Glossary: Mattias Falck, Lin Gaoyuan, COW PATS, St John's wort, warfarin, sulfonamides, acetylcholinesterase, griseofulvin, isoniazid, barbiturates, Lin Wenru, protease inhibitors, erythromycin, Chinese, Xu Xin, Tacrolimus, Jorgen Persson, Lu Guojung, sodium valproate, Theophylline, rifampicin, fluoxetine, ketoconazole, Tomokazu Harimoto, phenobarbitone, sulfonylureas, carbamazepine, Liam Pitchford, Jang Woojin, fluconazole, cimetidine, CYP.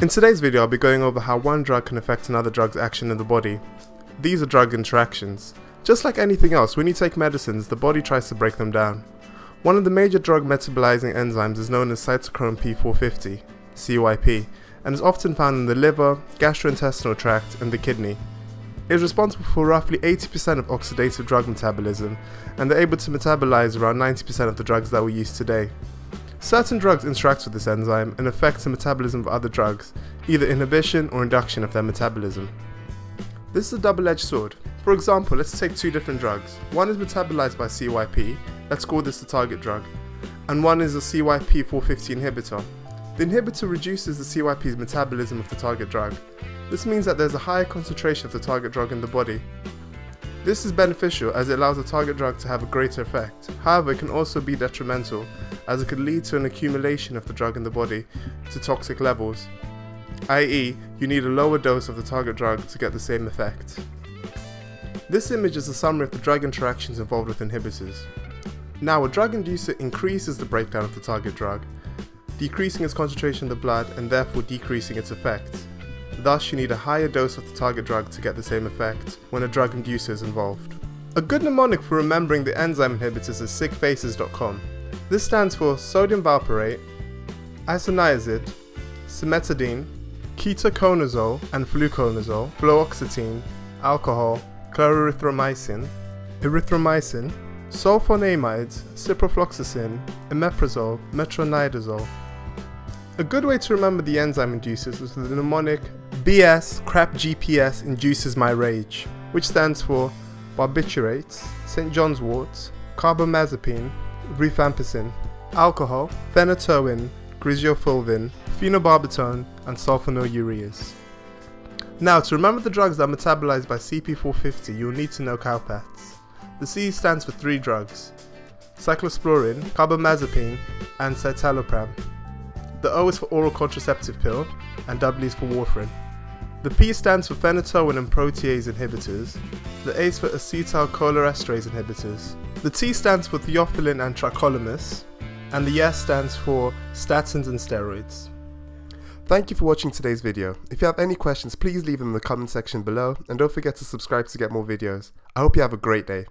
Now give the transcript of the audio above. In today's video, I'll be going over how one drug can affect another drug's action in the body. These are drug interactions. Just like anything else, when you take medicines, the body tries to break them down. One of the major drug metabolizing enzymes is known as cytochrome P450, CYP, and is often found in the liver, gastrointestinal tract, and the kidney. It is responsible for roughly 80% of oxidative drug metabolism, and they're able to metabolize around 90% of the drugs that we use today. Certain drugs interact with this enzyme and affect the metabolism of other drugs, either inhibition or induction of their metabolism. This is a double-edged sword. For example, let's take two different drugs. One is metabolized by CYP, let's call this the target drug, and one is a CYP 450 inhibitor. The inhibitor reduces the CYP's metabolism of the target drug. This means that there's a higher concentration of the target drug in the body. This is beneficial as it allows the target drug to have a greater effect. However, it can also be detrimental as it could lead to an accumulation of the drug in the body to toxic levels, i.e. you need a lower dose of the target drug to get the same effect. This image is a summary of the drug interactions involved with inhibitors. Now, a drug inducer increases the breakdown of the target drug, decreasing its concentration in the blood and therefore decreasing its effect. Thus, you need a higher dose of the target drug to get the same effect when a drug inducer is involved. A good mnemonic for remembering the enzyme inhibitors is sickfaces.com. This stands for sodium valproate, isoniazid, cimetidine, ketoconazole and fluconazole, fluoxetine, alcohol, clarithromycin, erythromycin, sulfonamides, ciprofloxacin, omeprazole, metronidazole. A good way to remember the enzyme inducers is with the mnemonic BS crap GPS induces my rage, which stands for barbiturates, St John's wort, carbamazepine, rifampicin, alcohol, phenytoin, griseofulvin, phenobarbitone and sulfonylureas. Now, to remember the drugs that are metabolized by CP450, you'll need to know cowpats. The C stands for three drugs: cyclosporine, carbamazepine and citalopram. The O is for oral contraceptive pill and W is for warfarin. The P stands for phenytoin and protease inhibitors. The A is for acetylcholinesterase inhibitors. The T stands for Theophylline and Tacrolimus, and the S stands for Statins and steroids. Thank you for watching today's video. If you have any questions, please leave them in the comment section below, and don't forget to subscribe to get more videos. I hope you have a great day.